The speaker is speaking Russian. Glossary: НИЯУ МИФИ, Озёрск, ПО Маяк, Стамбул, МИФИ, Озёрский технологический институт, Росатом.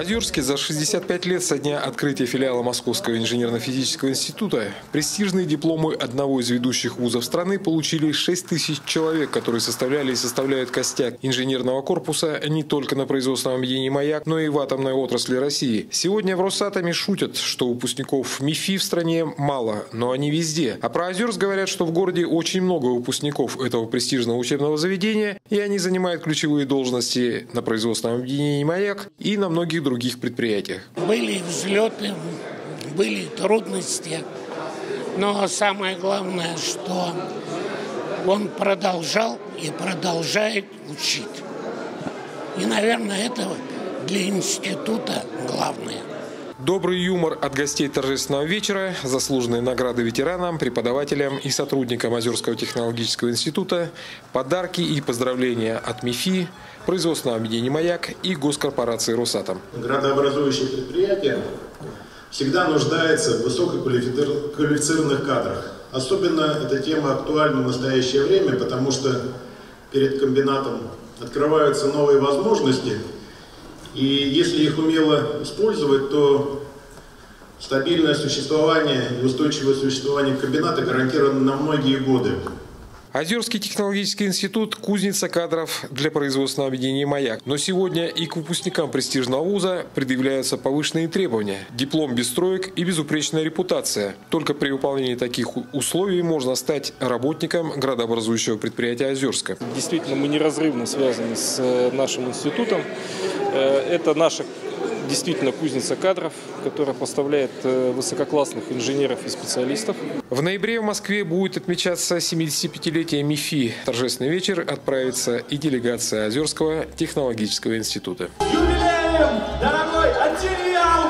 Озёрске за 65 лет со дня открытия филиала Московского инженерно-физического института престижные дипломы одного из ведущих вузов страны получили 6 тысяч человек, которые составляли и составляют костяк инженерного корпуса не только на производственном объединении «Маяк», но и в атомной отрасли России. Сегодня в Росатоме шутят, что выпускников МИФИ в стране мало, но они везде. А про Озёрск говорят, что в городе очень много выпускников этого престижного учебного заведения, и они занимают ключевые должности на производственном объединении «Маяк» и на многих других предприятиях. Были взлеты, были трудности, но самое главное, что он продолжал и продолжает учить. И, наверное, это для института главное. Добрый юмор от гостей торжественного вечера, заслуженные награды ветеранам, преподавателям и сотрудникам Озёрского технологического института, подарки и поздравления от МИФИ, производственного объединения «Маяк» и госкорпорации «Росатом». Градообразующие предприятия всегда нуждаются в высококвалифицированных кадрах. Особенно эта тема актуальна в настоящее время, потому что перед комбинатом открываются новые возможности. И если их умело использовать, то стабильное существование и устойчивое существование комбината гарантировано на многие годы. Озёрский технологический институт – кузница кадров для производственного объединения «Маяк». Но сегодня и к выпускникам престижного вуза предъявляются повышенные требования. Диплом без троек и безупречная репутация. Только при выполнении таких условий можно стать работником градообразующего предприятия Озёрска. Действительно, мы неразрывно связаны с нашим институтом. Это наша действительно кузница кадров, которая поставляет высококлассных инженеров и специалистов. В ноябре в Москве будет отмечаться 75-летие МИФИ. В торжественный вечер отправится и делегация Озёрского технологического института. Юбилеем, дорогой отдел!